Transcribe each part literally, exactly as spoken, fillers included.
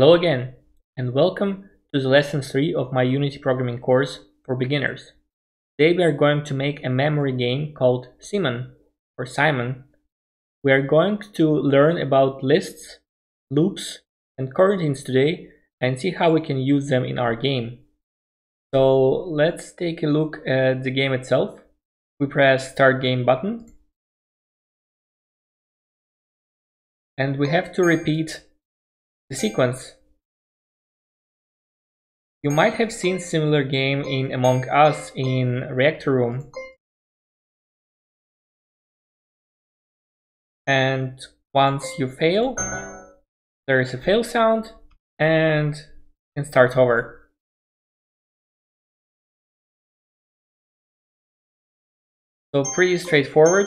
Hello again, and welcome to the lesson three of my Unity programming course for beginners. Today we are going to make a memory game called Simon, or Simon. We are going to learn about lists, loops, and coroutines today, and see how we can use them in our game. So let's take a look at the game itself. We press Start Game button, and we have to repeat the sequence. You might have seen similar game in Among Us in Reactor Room. And once you fail, there is a fail sound and you can start over. So pretty straightforward.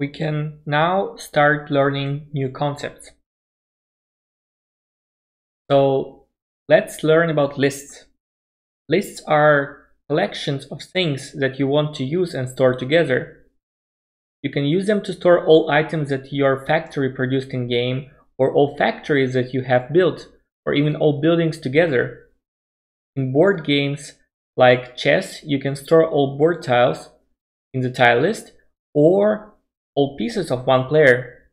We can now start learning new concepts. So let's learn about lists. Lists are collections of things that you want to use and store together. You can use them to store all items that your factory produced in game, or all factories that you have built, or even all buildings together. In board games like chess, you can store all board tiles in the tile list, or all pieces of one player.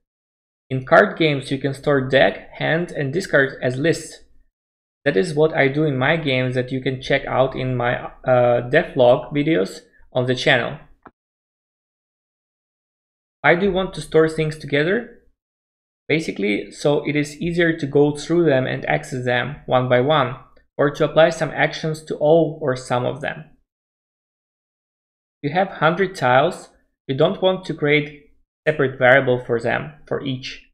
In card games, you can store deck, hand, and discard as lists. That is what I do in my games that you can check out in my uh, devlog videos on the channel. Why do you want to store things together? Basically, so it is easier to go through them and access them one by one, or to apply some actions to all or some of them. You have one hundred tiles. You don't want to create separate variable for them, for each.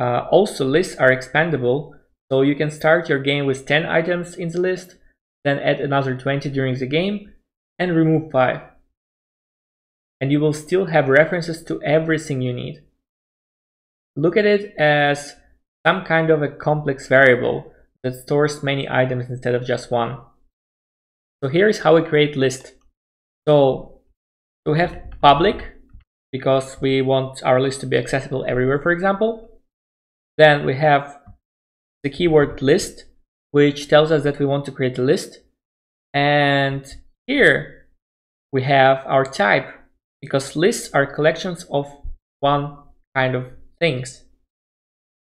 Uh, also, lists are expandable, so you can start your game with ten items in the list, then add another twenty during the game, and remove five. And you will still have references to everything you need. Look at it as some kind of a complex variable that stores many items instead of just one. So here is how we create list. So we have public, because we want our list to be accessible everywhere, for example. Then we have the keyword list, which tells us that we want to create a list. And here we have our type, because lists are collections of one kind of things.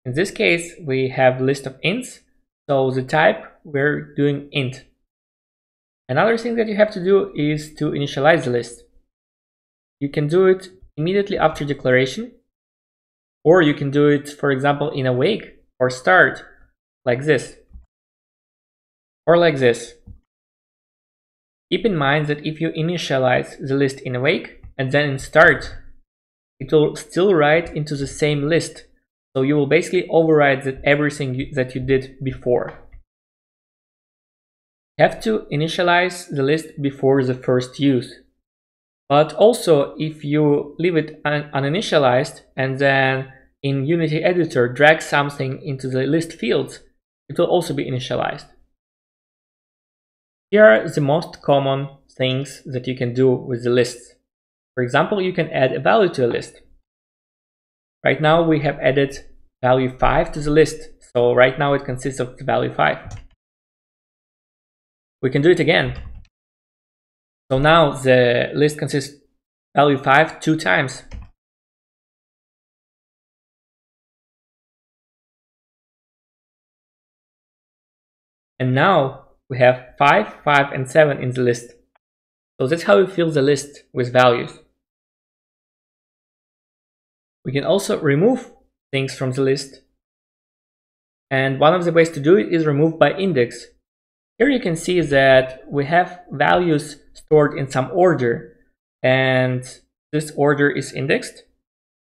In this case, we have list of ints, so the type, we're doing int. Another thing that you have to do is to initialize the list. You can do it immediately after declaration, or you can do it, for example, in awake or start, like this, or like this. Keep in mind that if you initialize the list in awake and then in start, it will still write into the same list, so you will basically override that everything you, that you did before. You have to initialize the list before the first use. But also, if you leave it un uninitialized and then in Unity Editor drag something into the list fields, it will also be initialized. Here are the most common things that you can do with the lists. For example, you can add a value to a list. Right now we have added value five to the list, so right now it consists of the value five. We can do it again. So now the list consists value five two times. And now we have five, five and seven in the list. So that's how we fill the list with values. We can also remove things from the list. And one of the ways to do it is remove by index. Here you can see that we have values stored in some order, and this order is indexed,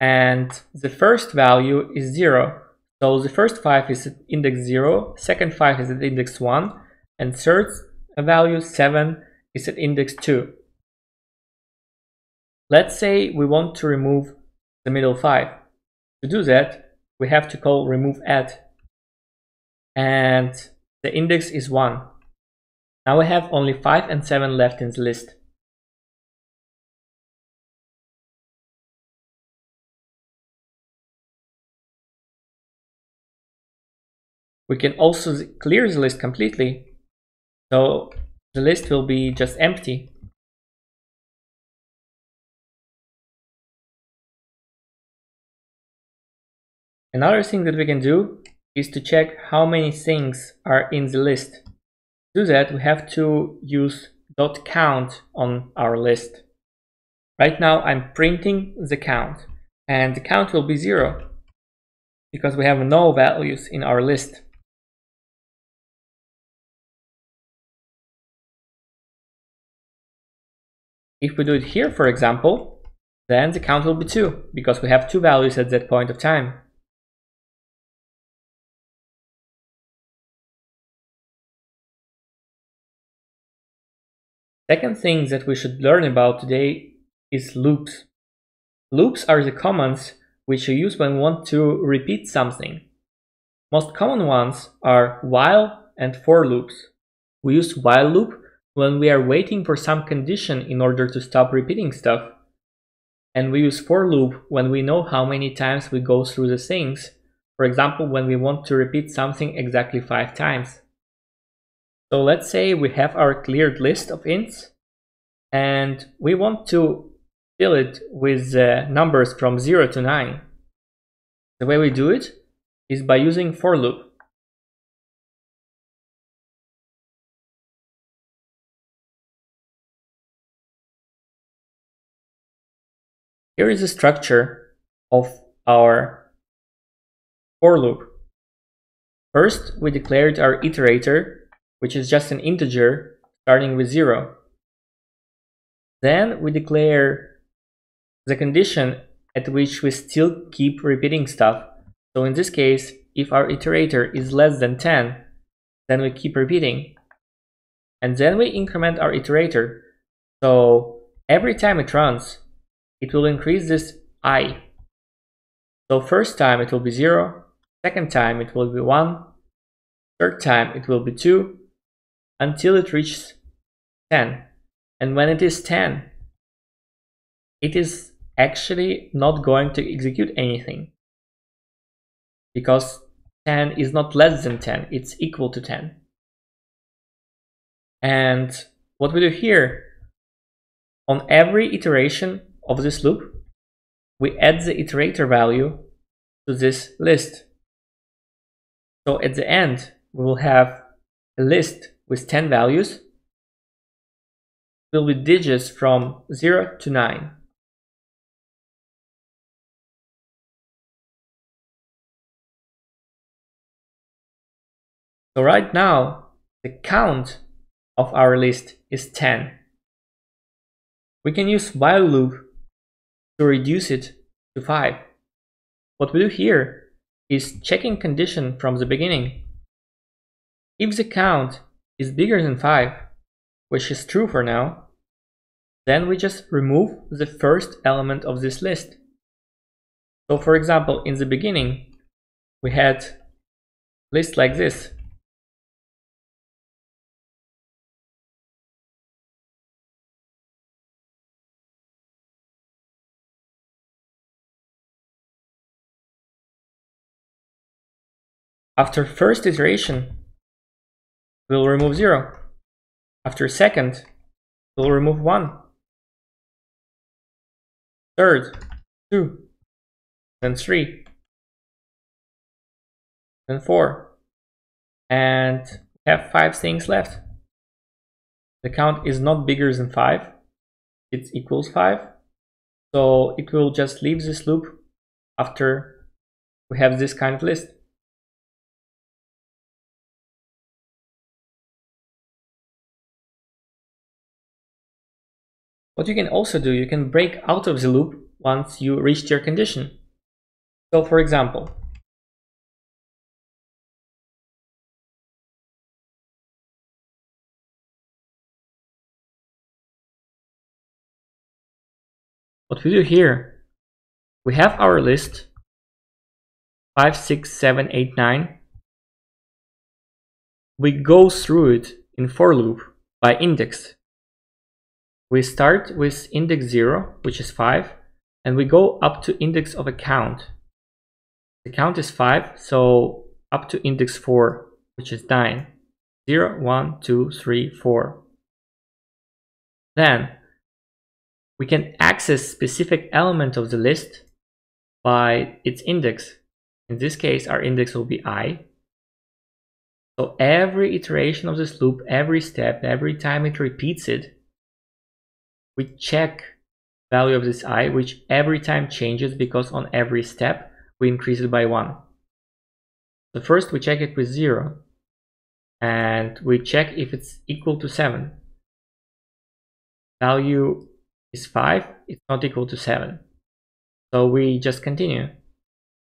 and the first value is zero. So the first five is at index zero, second five is at index one, and third value seven is at index two. Let's say we want to remove the middle five. To do that, we have to call remove at, and the index is one. Now we have only five and seven left in the list. We can also clear the list completely, so the list will be just empty. Another thing that we can do is to check how many things are in the list. To do that, we have to use .count on our list. Right now I'm printing the count, and the count will be zero because we have no values in our list. If we do it here, for example, then the count will be two because we have two values at that point of time. Second thing that we should learn about today is loops. Loops are the commands which you use when you want to repeat something. Most common ones are while and for loops. We use while loop when we are waiting for some condition in order to stop repeating stuff. And we use for loop when we know how many times we go through the things. For example, when we want to repeat something exactly five times. So let's say we have our cleared list of ints and we want to fill it with uh, numbers from zero to nine. The way we do it is by using for loop. Here is the structure of our for loop. First, we declared our iterator, which is just an integer starting with zero. Then we declare the condition at which we still keep repeating stuff. So in this case, if our iterator is less than ten, then we keep repeating. And then we increment our iterator. So every time it runs, it will increase this I. So first time it will be zero, second time it will be one, third time it will be two, until it reaches ten. And when it is ten, it is actually not going to execute anything, because ten is not less than ten, it's equal to ten. And what we do here, on every iteration of this loop, we add the iterator value to this list. So at the end, we will have a list with ten values. It will be digits from zero to nine. So right now, the count of our list is ten. We can use while loop to reduce it to five. What we do here is checking condition from the beginning. If the count is bigger than five, which is true for now, then we just remove the first element of this list. So for example, in the beginning, we had lists like this. After first iteration, we'll remove zero. After second, we'll remove one. Third, two, then three, then four, and we have five things left. The count is not bigger than five, it equals five, so it will just leave this loop after we have this kind of list. What you can also do, you can break out of the loop once you reached your condition. So for example, what we do here, we have our list five, six, seven, eight, nine. We go through it in for loop by index. We start with index zero, which is five, and we go up to index of a count. The count is five, so up to index four, which is nine. zero, one, two, three, four. Then we can access specific element of the list by its index. In this case, our index will be I. So every iteration of this loop, every step, every time it repeats it, we check value of this I, which every time changes because on every step we increase it by one. So first we check it with zero, and we check if it's equal to seven. Value is five, it's not equal to seven. So we just continue.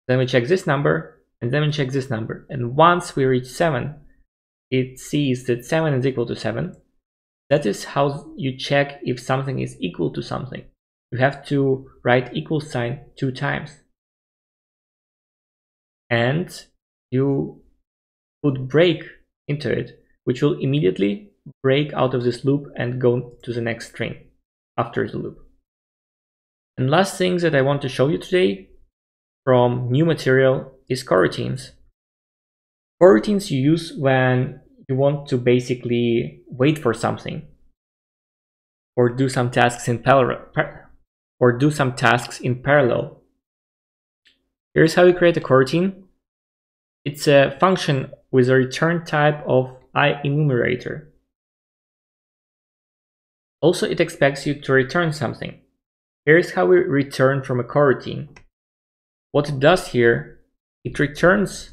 Then we check this number, and then we check this number. And once we reach seven, it sees that seven is equal to seven. That is how you check if something is equal to something. You have to write equal sign two times. And you put break into it, which will immediately break out of this loop and go to the next string after the loop. And last thing that I want to show you today from new material is coroutines. Coroutines you use when you want to basically wait for something or do some tasks in parallel or do some tasks in parallel. Here's how you create a coroutine. It's a function with a return type of IEnumerator. Also, it expects you to return something. Here's how we return from a coroutine. What it does here, it returns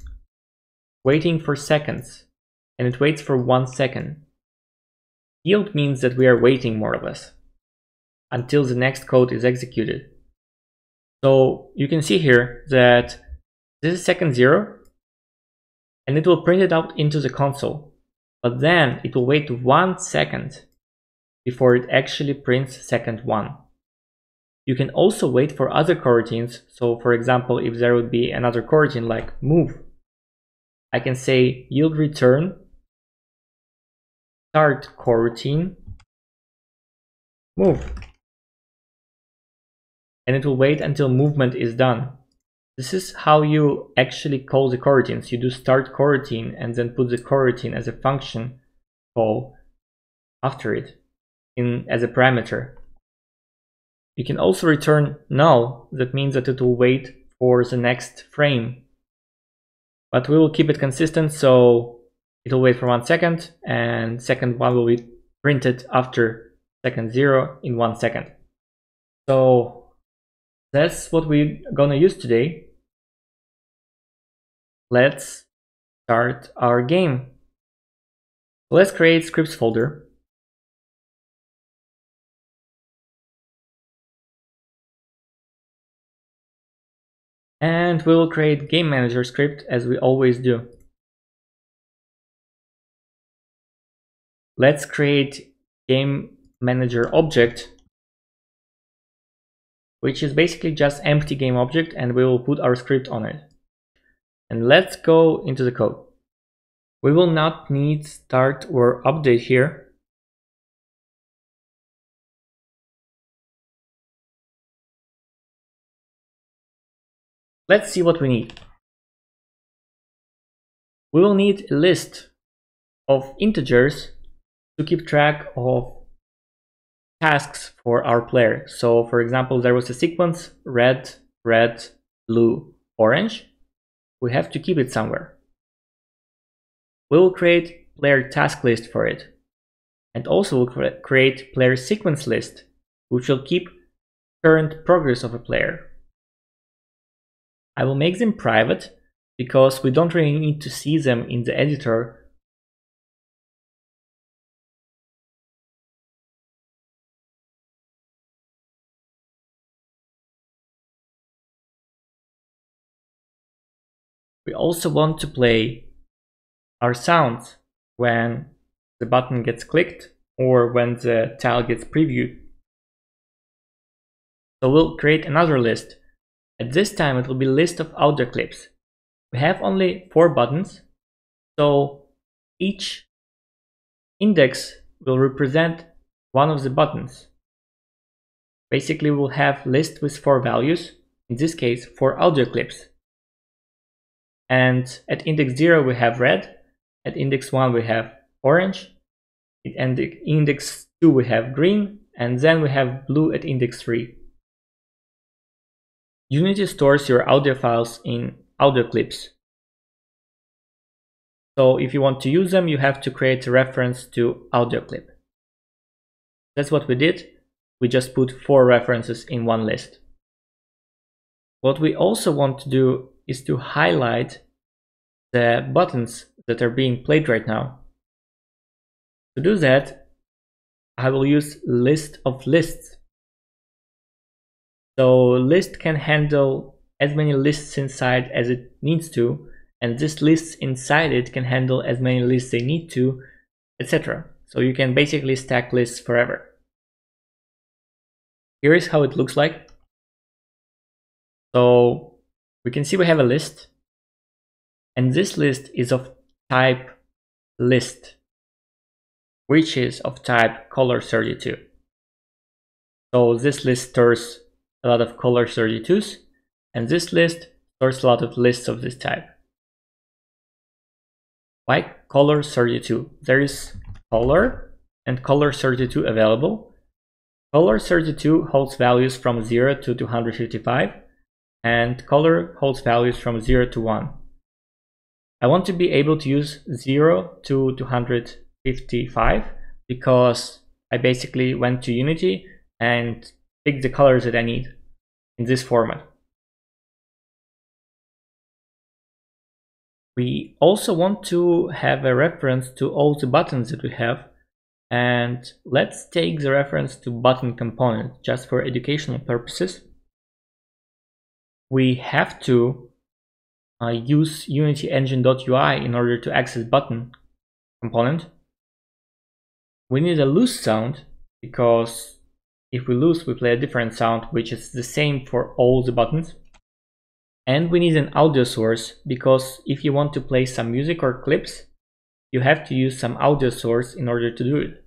waiting for seconds, and it waits for one second. Yield means that we are waiting, more or less, until the next code is executed. So you can see here that this is second zero, and it will print it out into the console. But then it will wait one second before it actually prints second one. You can also wait for other coroutines. So for example, if there would be another coroutine like move, I can say yield return start coroutine move, and it will wait until movement is done. This is how you actually call the coroutines. You do start coroutine and then put the coroutine as a function call after it in as a parameter. You can also return null. That means that it will wait for the next frame. But we will keep it consistent, so it will wait for one second, and second one will be printed after second zero in one second. So that's what we're gonna use today. Let's start our game. Let's create scripts folder. And we will create game manager script as we always do. Let's create game manager object, which is basically just empty game object, and we will put our script on it. And let's go into the code. We will not need start or update here. Let's see what we need. We will need a list of integers to keep track of tasks for our player. So for example, there was a sequence red, red, blue, orange. We have to keep it somewhere. We will create player task list for it. And also we'll cre create player sequence list, which will keep current progress of a player. I will make them private because we don't really need to see them in the editor. We also want to play our sounds when the button gets clicked or when the tile gets previewed. So we'll create another list. At this time, it will be a list of audio clips. We have only four buttons, so each index will represent one of the buttons. Basically, we'll have a list with four values, in this case, four audio clips. And at index zero, we have red. At index one, we have orange. At index two, we have green. And then we have blue at index three. Unity stores your audio files in audio clips. So if you want to use them, you have to create a reference to audio clip. That's what we did. We just put four references in one list. What we also want to do is to highlight the buttons that are being played right now. To do that, I will use list of lists. So list can handle as many lists inside as it needs to, and this lists inside it can handle as many lists they need to, et cetera. So you can basically stack lists forever. Here is how it looks like. So we can see we have a list, and this list is of type list, which is of type color thirty-two. So this list stores a lot of color thirty-twos, and this list stores a lot of lists of this type. Like color thirty-two, there is color and color thirty-two available. Color thirty-two holds values from zero to two hundred fifty-five, and color holds values from zero to one. I want to be able to use zero to two hundred fifty-five because I basically went to Unity and picked the colors that I need in this format. We also want to have a reference to all the buttons that we have, and let's take the reference to button component just for educational purposes. We have to uh, use Unity Engine dot U I in order to access button component. We need a loose sound because if we lose, we play a different sound which is the same for all the buttons. And we need an audio source, because if you want to play some music or clips, you have to use some audio source in order to do it.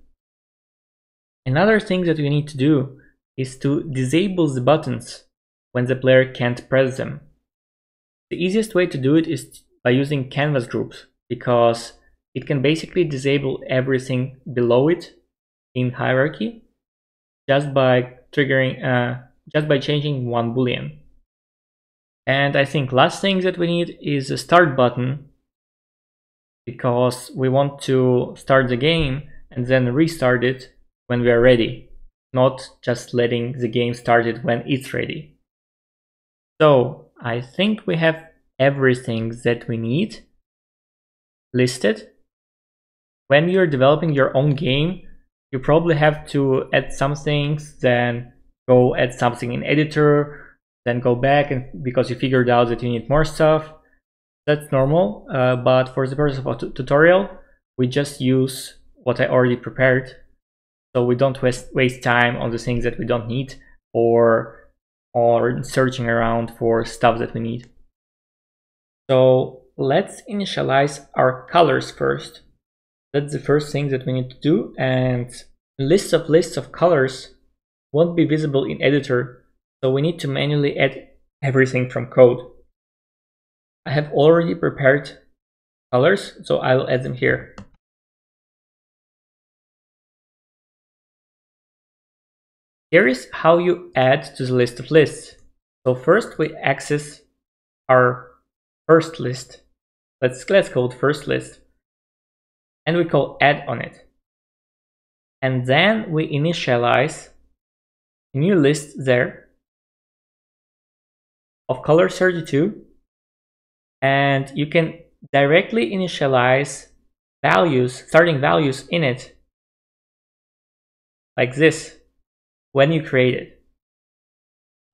Another thing that we need to do is to disable the buttons when the player can't press them. The easiest way to do it is by using canvas groups, because it can basically disable everything below it in hierarchy just by triggering, uh, just by changing one boolean. And I think last thing that we need is a start button, because we want to start the game and then restart it when we are ready, not just letting the game start it when it's ready. So I think we have everything that we need listed. When you're developing your own game, you probably have to add some things, then go add something in editor, then go back and because you figured out that you need more stuff. That's normal, uh, but for the purpose of a tutorial, we just use what I already prepared, so we don't waste, waste time on the things that we don't need or, or searching around for stuff that we need. So let's initialize our colors first. That's the first thing that we need to do, and lists of lists of colors won't be visible in editor. So we need to manually add everything from code. I have already prepared colors, so I will add them here. Here is how you add to the list of lists. So first we access our first list. Let's, let's call it first list. And we call add on it. And then we initialize a new list there of color thirty-two, and you can directly initialize values, starting values in it, like this, when you create it.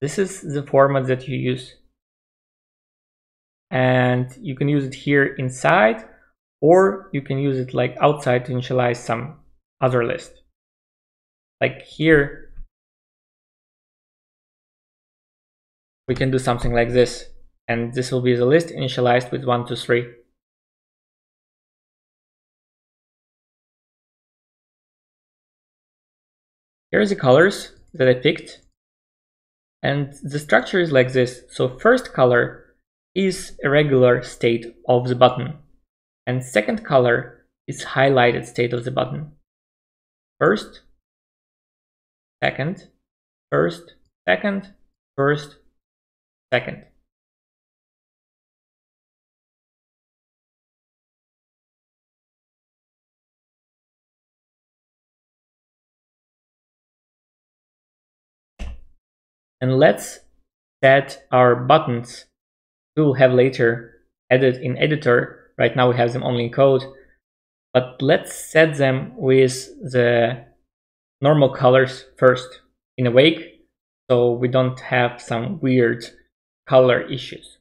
This is the format that you use, and you can use it here inside, or you can use it like outside to initialize some other list, like here. We can do something like this, and this will be the list initialized with one, two, three. Here are the colors that I picked, and the structure is like this. So first color is regular state of the button, and second color is highlighted state of the button. First, second, first, second, first, second. And let's set our buttons. We'll have later added in editor. Right now we have them only in code, but let's set them with the normal colors first in awake, so we don't have some weird color issues.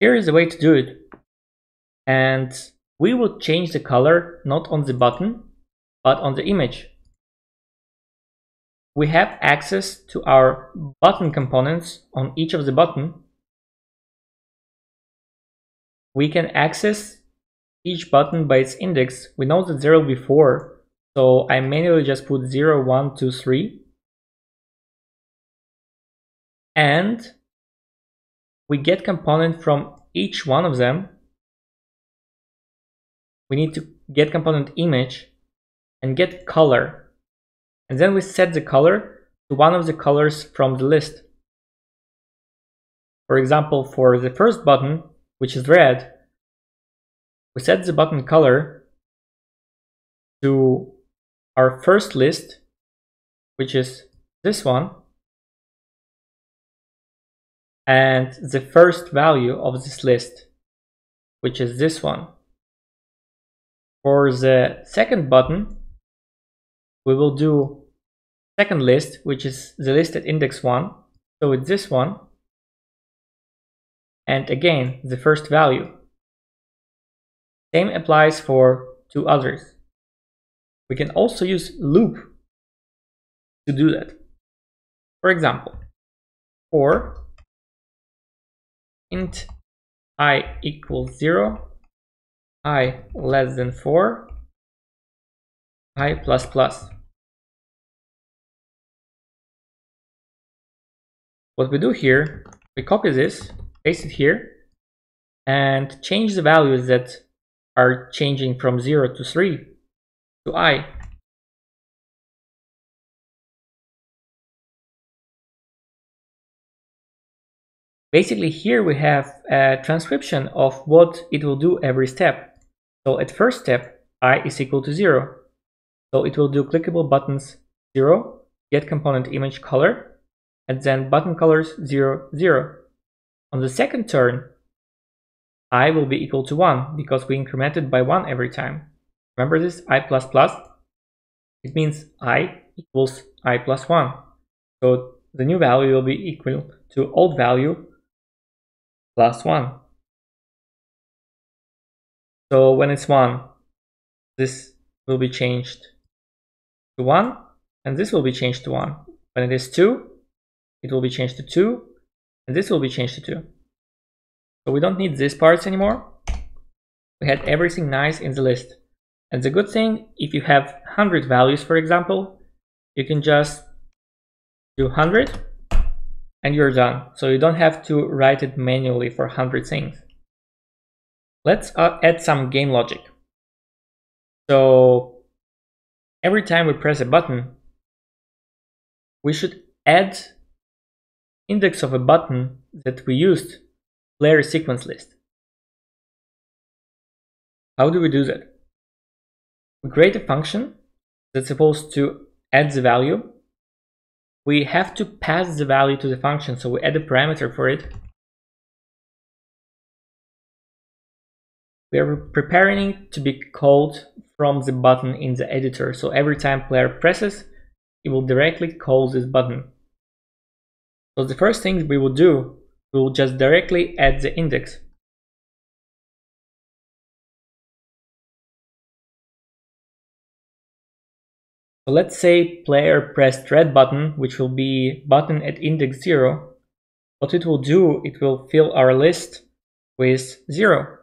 Here is a way to do it. And we will change the color not on the button, but on the image. We have access to our button components on each of the button. We can access each button by its index. We know that there will be four, so I manually just put zero, one, two, three. And we get component from each one of them. We need to get component image and get color, and then we set the color to one of the colors from the list. For example, for the first button, which is red, we set the button color to our first list, which is this one, and the first value of this list, which is this one. For the second button, we will do second list, which is the list at index one. So it's this one. And again, the first value. Same applies for two others. We can also use loop to do that. For example, for int I equals zero, I less than four, I plus plus. What we do here, we copy this, paste it here, and change the values that are changing from zero to three to I. Basically, here we have a transcription of what it will do every step. So at first step, I is equal to zero. So it will do clickable buttons zero, get component image color, and then button colors zero, zero. On the second turn, I will be equal to one because we increment it by one every time. Remember this I plus plus? It means I equals I plus one. So the new value will be equal to old value plus one. So when it's one, this will be changed to one, and this will be changed to one. When it is two, it will be changed to two, and this will be changed to two. So we don't need these parts anymore. We had everything nice in the list. And the good thing, if you have one hundred values, for example, you can just do one hundred, and you're done. So you don't have to write it manually for one hundred things. Let's add some game logic. So every time we press a button, we should add index of a button that we used, player sequence list. How do we do that? We create a function that's supposed to add the value. We have to pass the value to the function, so we add a parameter for it. We are preparing it to be called from the button in the editor. So every time player presses, it will directly call this button. So the first thing we will do, we will just directly add the index. So let's say player pressed red button, which will be button at index zero. What it will do, it will fill our list with zero.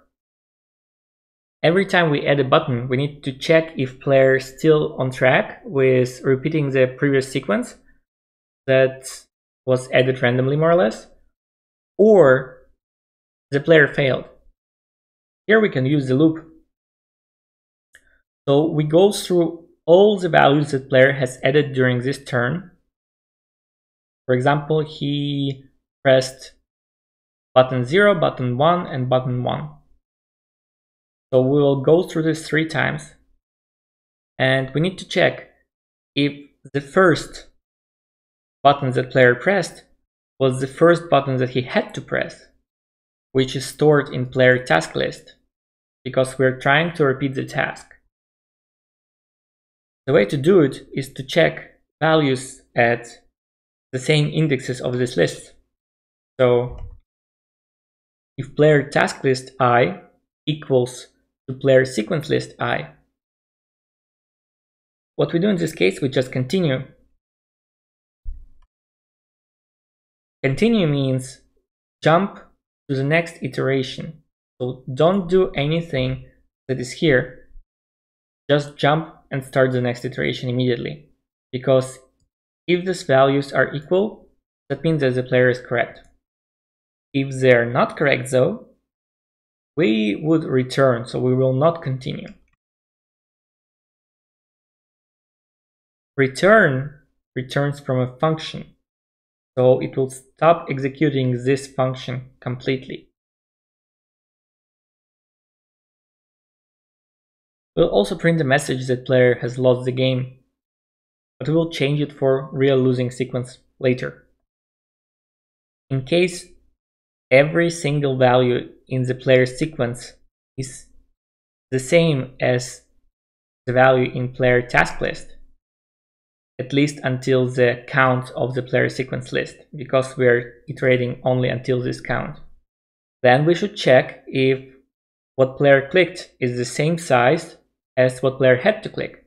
Every time we add a button, we need to check if player is still on track with repeating the previous sequence that was added randomly, more or less, or the player failed. Here we can use the loop. So we go through all the values that player has added during this turn. For example, he pressed button zero, button one, and button one. So we will go through this three times, and we need to check if the first button that player pressed was the first button that he had to press, which is stored in player task list, because we're trying to repeat the task. The way to do it is to check values at the same indexes of this list. So if player task list I equals to player sequence list I. What we do in this case, we just continue. Continue means jump to the next iteration. So don't do anything that is here. Just jump and start the next iteration immediately. Because if these values are equal, that means that the player is correct. If they are not correct though, we would return, so we will not continue. Return returns from a function, so it will stop executing this function completely. We'll also print a message that player has lost the game, but we will change it for real losing sequence later. In case every single value in the player sequence is the same as the value in player task list, at least until the count of the player sequence list, because we are iterating only until this count. Then we should check if what player clicked is the same size as what player had to click.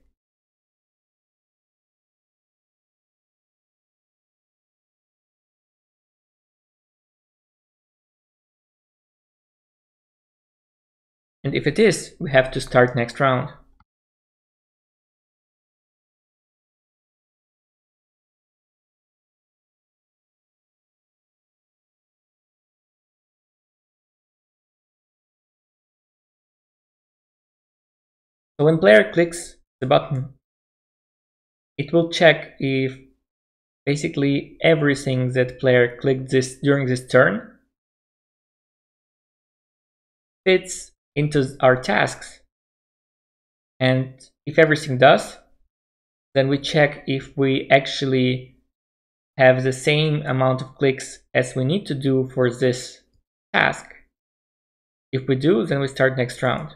And if it is, we have to start next round. So when player clicks the button, it will check if basically everything that player clicked this during this turn fits into our tasks, and if everything does, then we check if we actually have the same amount of clicks as we need to do for this task. If we do, then we start next round.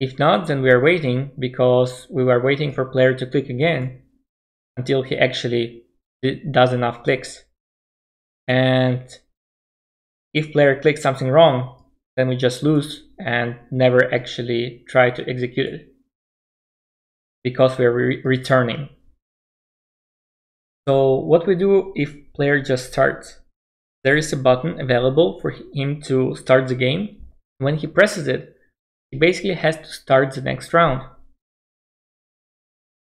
If not, then we are waiting, because we were waiting for player to click again until he actually does enough clicks. And if player clicks something wrong, then we just lose and never actually try to execute it, because we are re returning. So what we do if player just starts? There is a button available for him to start the game. When he presses it, he basically has to start the next round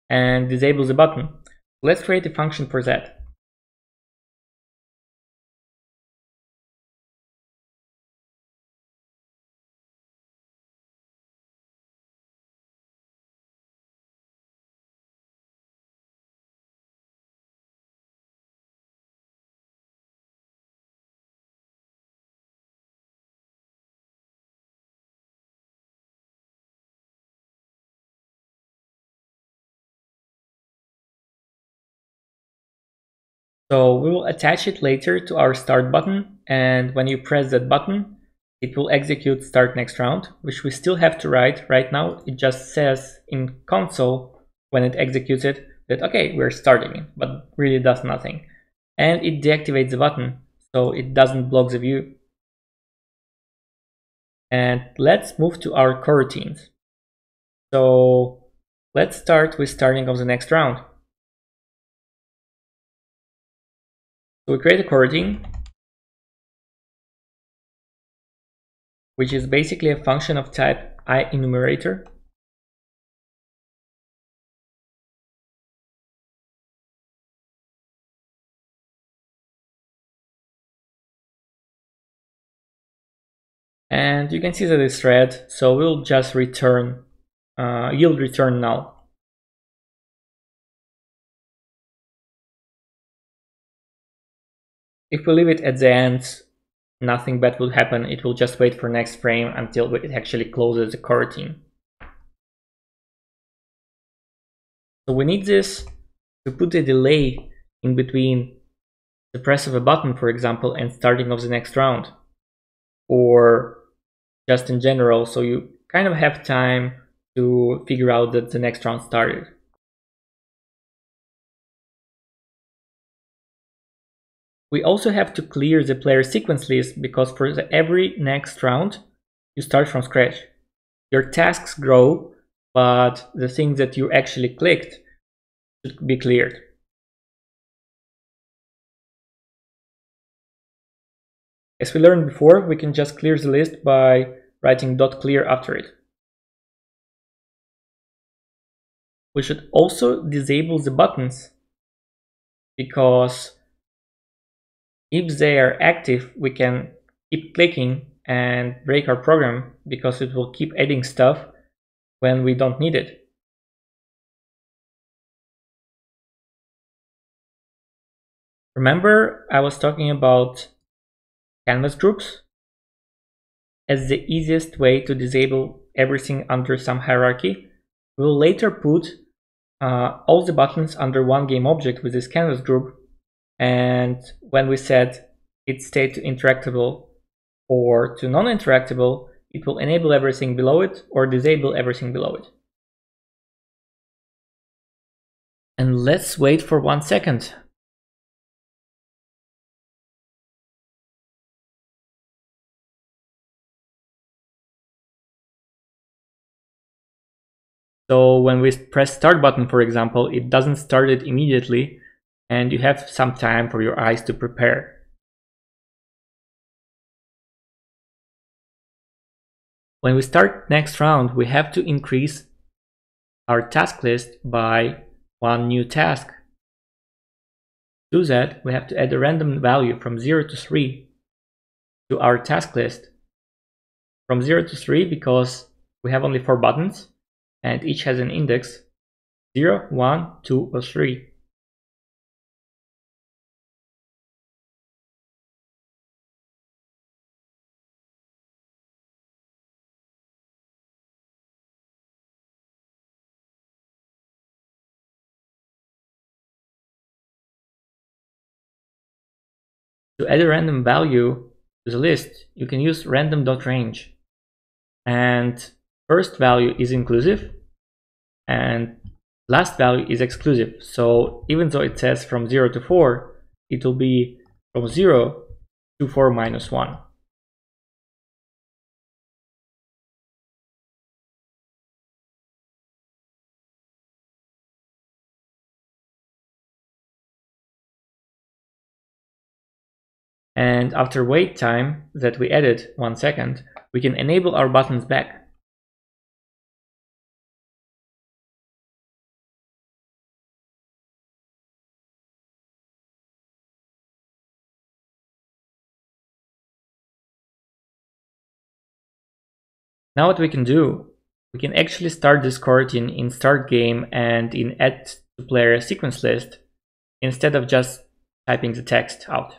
and disable the button. Let's create a function for that. So we will attach it later to our start button, and when you press that button, it will execute start next round, which we still have to write. Right now it just says in console when it executes it that okay, we're starting it, but really does nothing. And it deactivates the button, so it doesn't block the view. And let's move to our coroutines. So let's start with starting of the next round. So we create a coroutine which is basically a function of type IEnumerator. And you can see that it's red, so we'll just return, uh, you'll return null. If we leave it at the end, nothing bad will happen. It will just wait for next frame until it actually closes the coroutine. So we need this to put a delay in between the press of a button, for example, and starting of the next round, or just in general, so you kind of have time to figure out that the next round started. We also have to clear the player sequence list, because for the every next round, you start from scratch. Your tasks grow, but the things that you actually clicked should be cleared. As we learned before, we can just clear the list by writing .clear after it. We should also disable the buttons, because if they are active, we can keep clicking and break our program, because it will keep adding stuff when we don't need it. Remember, I was talking about canvas groups as the easiest way to disable everything under some hierarchy. We will later put uh, all the buttons under one game object with this canvas group, and when we set its state to interactable or to non-interactable, it will enable everything below it or disable everything below it. And let's wait for one second. So when we press start button, for example, it doesn't start it immediately, and you have some time for your eyes to prepare. When we start next round, we have to increase our task list by one new task. To do that, we have to add a random value from zero to three to our task list. From zero to three, because we have only four buttons, and each has an index zero, one, two, or three. To add a random value to the list, you can use random.range, and first value is inclusive and last value is exclusive. So even though it says from zero to four, it will be from zero to four minus one. And after wait time that we added, one second, we can enable our buttons back. Now what we can do, we can actually start this coroutine in start game and in add to player sequence list, instead of just typing the text out.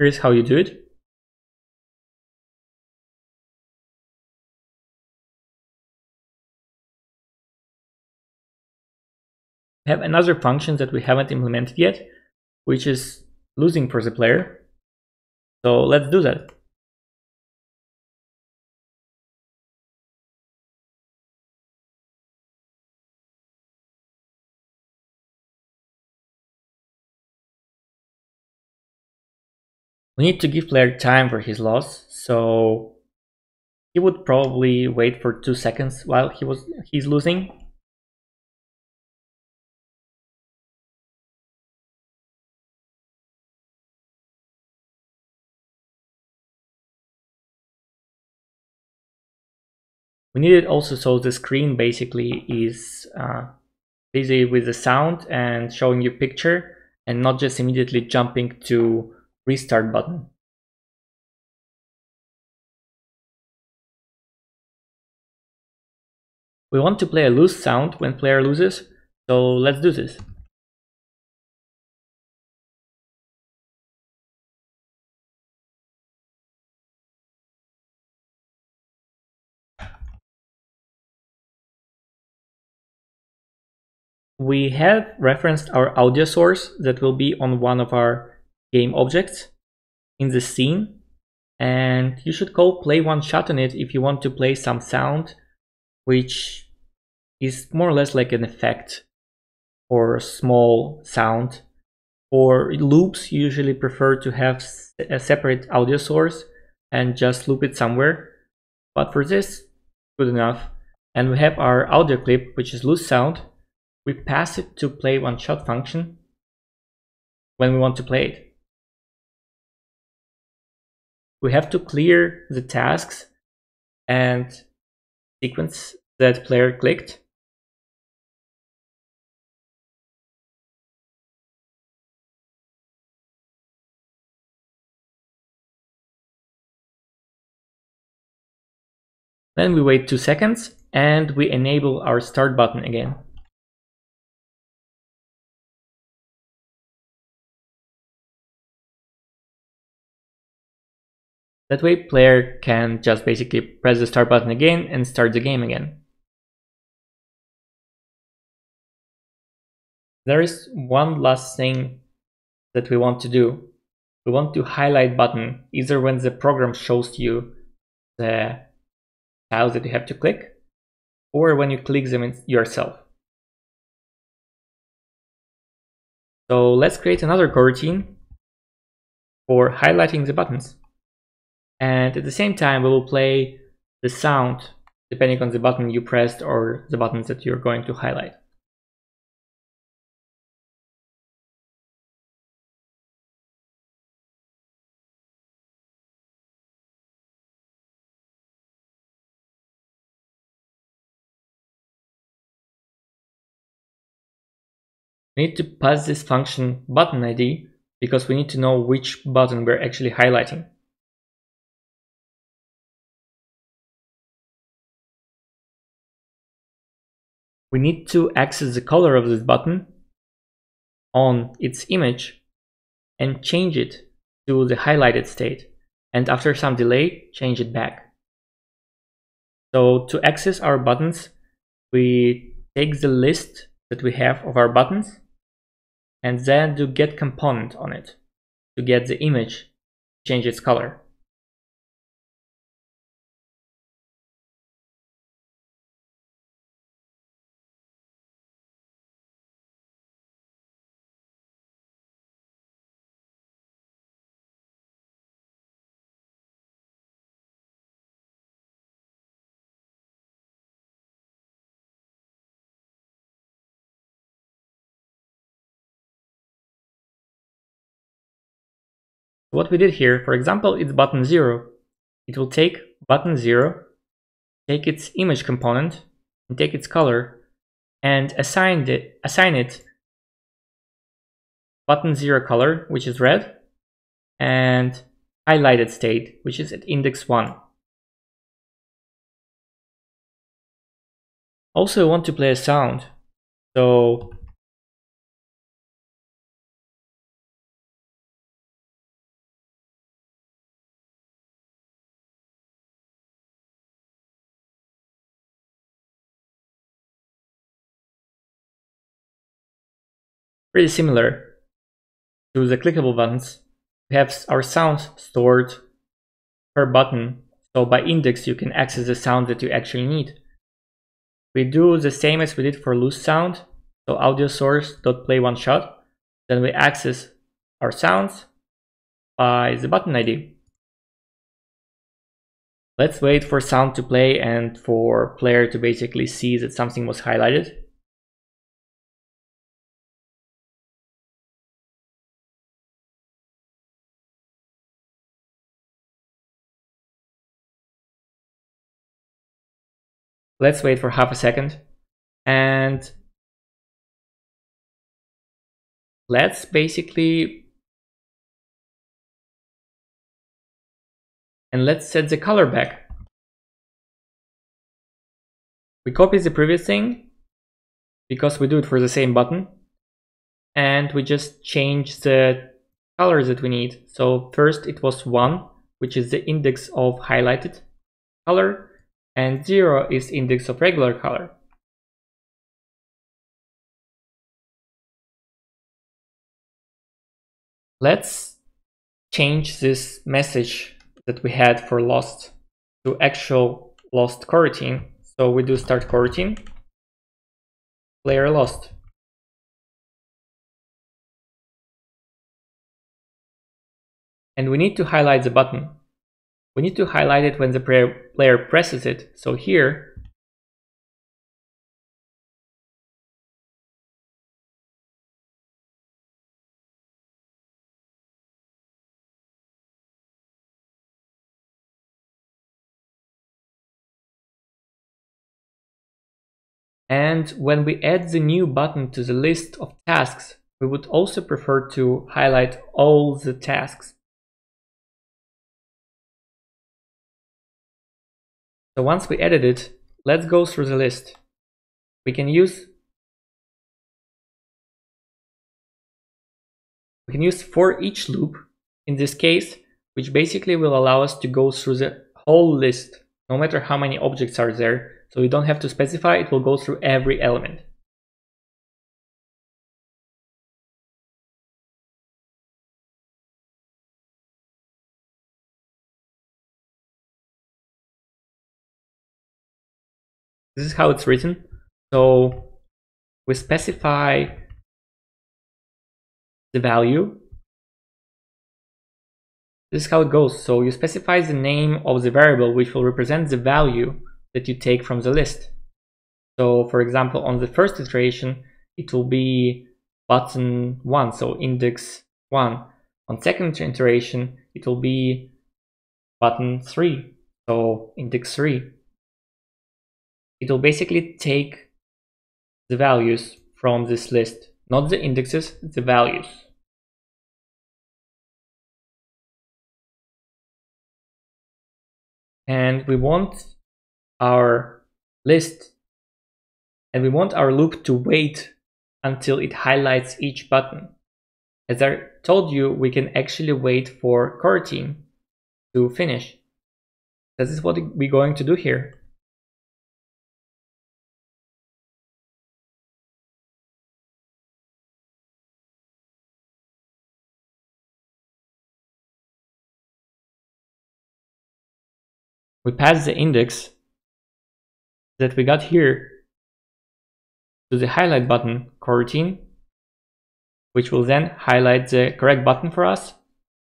Here's how you do it. We have another function that we haven't implemented yet, which is losing for the player. So let's do that. We need to give player time for his loss, so he would probably wait for two seconds while he was he's losing. We need it also so the screen basically is uh, busy with the sound and showing you picture and not just immediately jumping to restart button. We want to play a loose sound when player loses, so let's do this. We have referenced our audio source that will be on one of our game objects in the scene, and you should call play one shot on it if you want to play some sound, which is more or less like an effect or a small sound. For loops, you usually prefer to have a separate audio source and just loop it somewhere, but for this, good enough. And we have our audio clip, which is loose sound. We pass it to play one shot function when we want to play it. We have to clear the tasks and sequence that player clicked. Then we wait two seconds and we enable our start button again. That way player can just basically press the start button again and start the game again. There is one last thing that we want to do. We want to highlight button either when the program shows you the tiles that you have to click or when you click them yourself. So let's create another coroutine for highlighting the buttons. And at the same time, we will play the sound depending on the button you pressed or the buttons that you're going to highlight. We need to pass this function button I D because we need to know which button we're actually highlighting. We need to access the color of this button on its image and change it to the highlighted state, and after some delay change it back. So to access our buttons, we take the list that we have of our buttons and then do get component on it to get the image, change its color. What we did here, for example, it's button zero. It will take button zero, take its image component, and take its color, and assign it, assign it button zero color, which is red, and highlighted state, which is at index one. Also, I want to play a sound, so pretty similar to the clickable buttons. We have our sounds stored per button, so by index you can access the sound that you actually need. We do the same as we did for loose sound, so audio source dot play one shot. Then we access our sounds by the button I D. Let's wait for sound to play and for player to basically see that something was highlighted. Let's wait for half a second and let's basically and let's set the color back. We copy the previous thing because we do it for the same button, and we just change the color that we need. So first it was one, which is the index of highlighted color, and zero is index of regular color. Let's change this message that we had for lost to actual lost coroutine. So we do start coroutine, player lost. And we need to highlight the button. We need to highlight it when the player presses it. So here, and when we add the new button to the list of tasks, we would also prefer to highlight all the tasks. So once we edit it, let's go through the list. We can use we can use for each loop in this case, which basically will allow us to go through the whole list, no matter how many objects are there. So you don't have to specify, it will go through every element. This is how it's written. So we specify the value. This is how it goes. So you specify the name of the variable, which will represent the value that you take from the list. So for example, on the first iteration, it will be button one, so index one. On second iteration, it will be button three, so index three. It will basically take the values from this list, not the indexes, the values. And we want our list, and we want our loop to wait until it highlights each button. As I told you, we can actually wait for coroutine to finish. This is what we're going to do here. We pass the index that we got here to the highlight button coroutine, which will then highlight the correct button for us,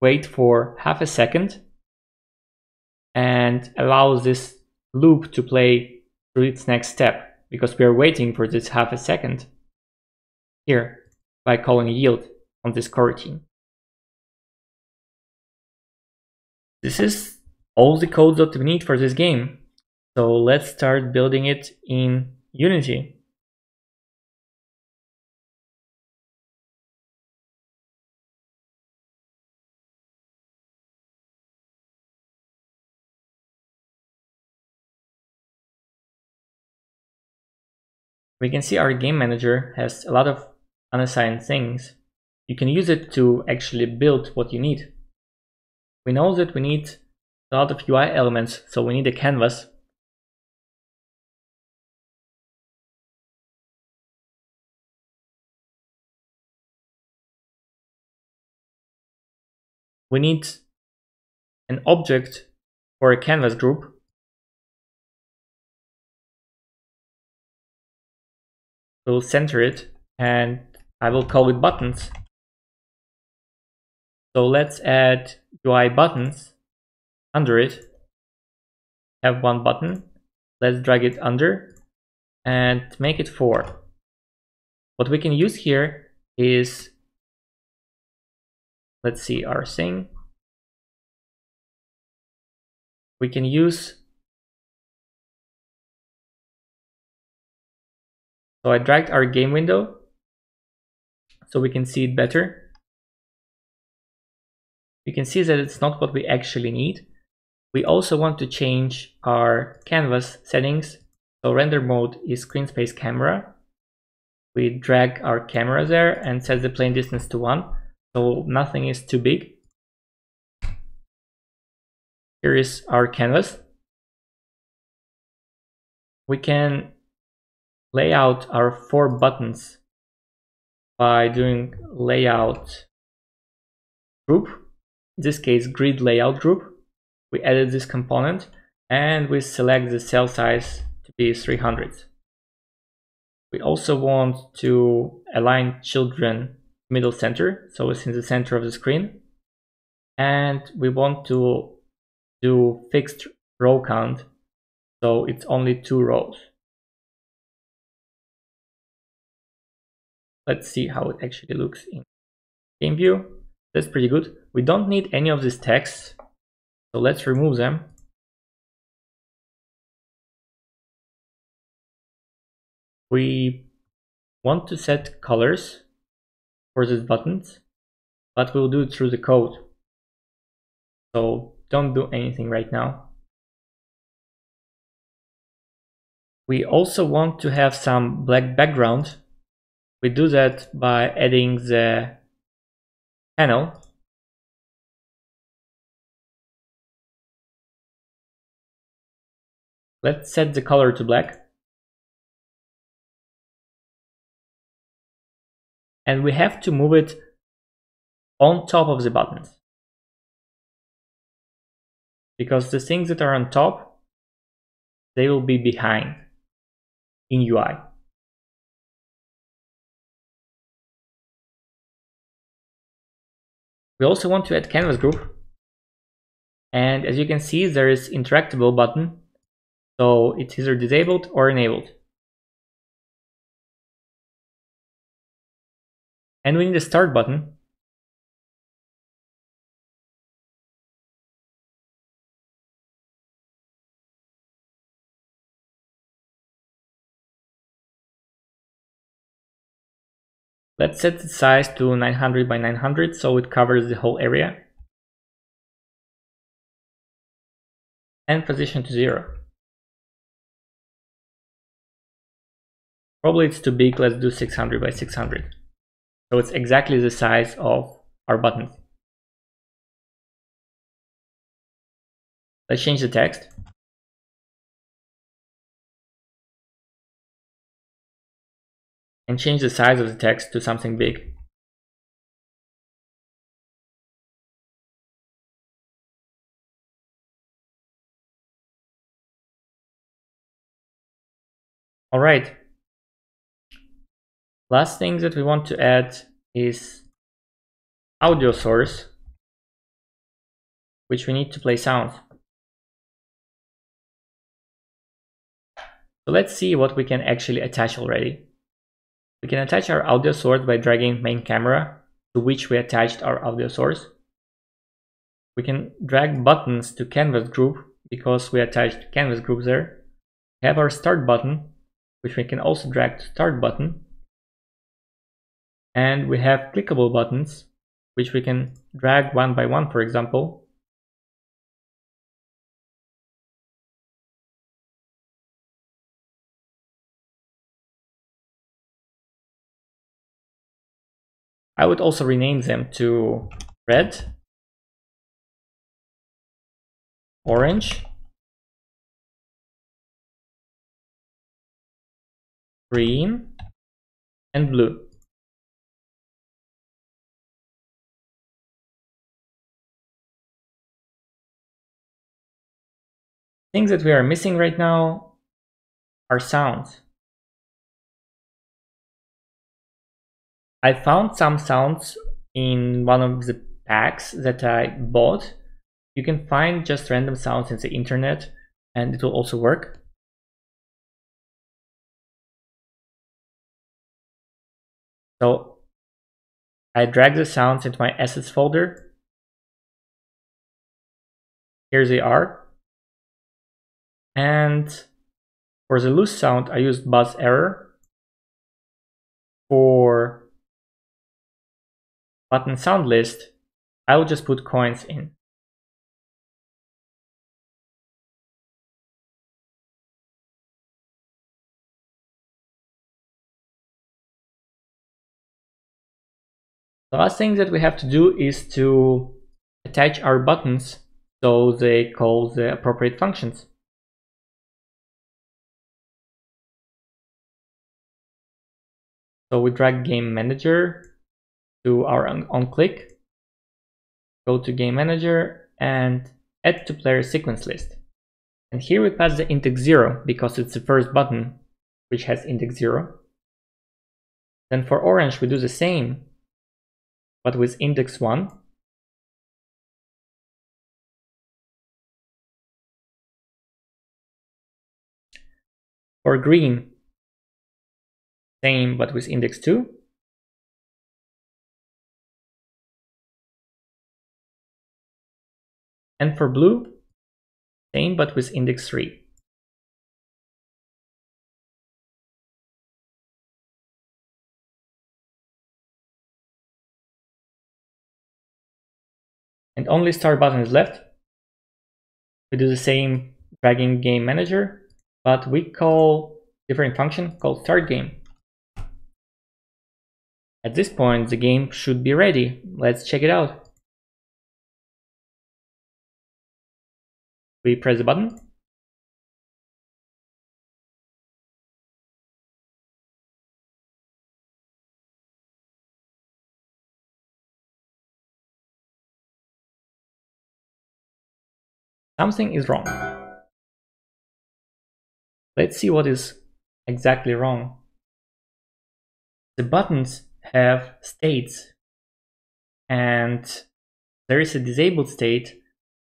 wait for half a second, and allow this loop to play through its next step, because we are waiting for this half a second here by calling yield on this coroutine. This is all the code that we need for this game. So let's start building it in Unity. We can see our game manager has a lot of unassigned things. You can use it to actually build what you need. We know that we need a lot of U I elements, so we need a canvas. We need an object for a canvas group. We'll center it and I will call it buttons. So let's add U I buttons under it, have one button. Let's drag it under and make it four. What we can use here is, let's see, our thing. We can use, so I dragged our game window so we can see it better. You can see that it's not what we actually need. We also want to change our canvas settings. So render mode is screen space camera. We drag our camera there and set the plane distance to one. So nothing is too big. Here is our canvas. We can lay out our four buttons by doing layout group, in this case grid layout group. We edit this component and we select the cell size to be three hundred. We also want to align children middle center, so it's in the center of the screen, and we want to do fixed row count, so it's only two rows. Let's see how it actually looks in game view. That's pretty good. We don't need any of these text, so let's remove them. We want to set colors for these buttons, but we'll do it through the code. So don't do anything right now. We also want to have some black background. We do that by adding the panel. Let's set the color to black. And we have to move it on top of the buttons, because the things that are on top, they will be behind in U I. We also want to add canvas group. And as you can see, there is interactable button. So it's either disabled or enabled. And we need a start button. Let's set the size to nine hundred by nine hundred so it covers the whole area. And position to zero. Probably it's too big, let's do six hundred by six hundred. So it's exactly the size of our buttons. Let's change the text. And change the size of the text to something big. All right. Last thing that we want to add is audio source, which we need to play sound. So let's see what we can actually attach already. We can attach our audio source by dragging main camera, to which we attached our audio source. We can drag buttons to canvas group because we attached canvas group there. We have our start button, which we can also drag to start button. And we have clickable buttons, which we can drag one by one, for example. I would also rename them to red, orange, green, and blue. Things that we are missing right now are sounds. I found some sounds in one of the packs that I bought. You can find just random sounds in the internet and it will also work. So I drag the sounds into my assets folder. Here they are. And for the loose sound, I used buzz error. For button sound list, I will just put coins in. The last thing that we have to do is to attach our buttons so they call the appropriate functions. So we drag Game Manager to our onClick, go to Game Manager and add to player sequence list. And here we pass the index zero because it's the first button which has index zero. Then for orange we do the same, but with index one. For green, same but with index two. And for blue, same but with index three. And only start button is left. We do the same, dragging Game Manager, but we call different function called start game. At this point, the game should be ready. Let's check it out. We press the button. Something is wrong. Let's see what is exactly wrong. The buttons have states, and there is a disabled state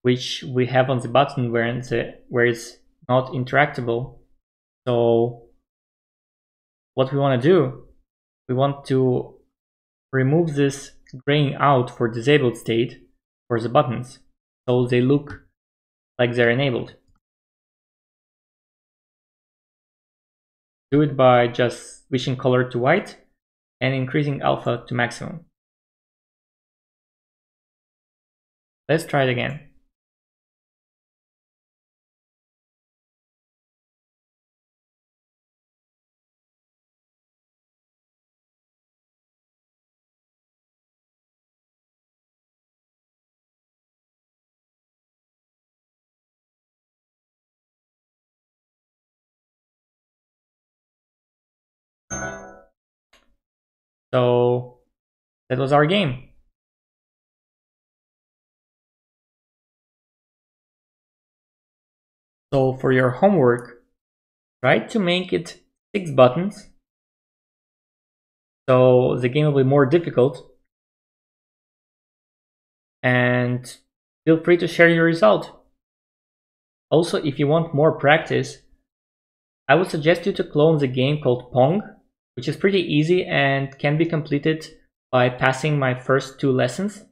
which we have on the button where it's, where it's not interactable. So what we want to do, we want to remove this graying out for disabled state for the buttons so they look like they're enabled. Do it by just switching color to white and increasing alpha to maximum. Let's try it again. So that was our game. So for your homework, try to make it six buttons, so the game will be more difficult. And feel free to share your result. Also, if you want more practice, I would suggest you to clone the game called Pong, which is pretty easy and can be completed by passing my first two lessons.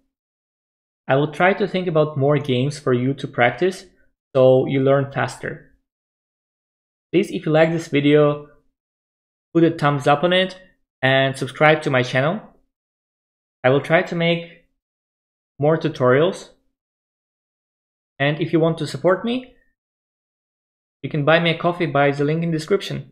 I will try to think about more games for you to practice so you learn faster. Please, if you like this video, put a thumbs up on it and subscribe to my channel. I will try to make more tutorials. And if you want to support me, you can buy me a coffee by the link in the description.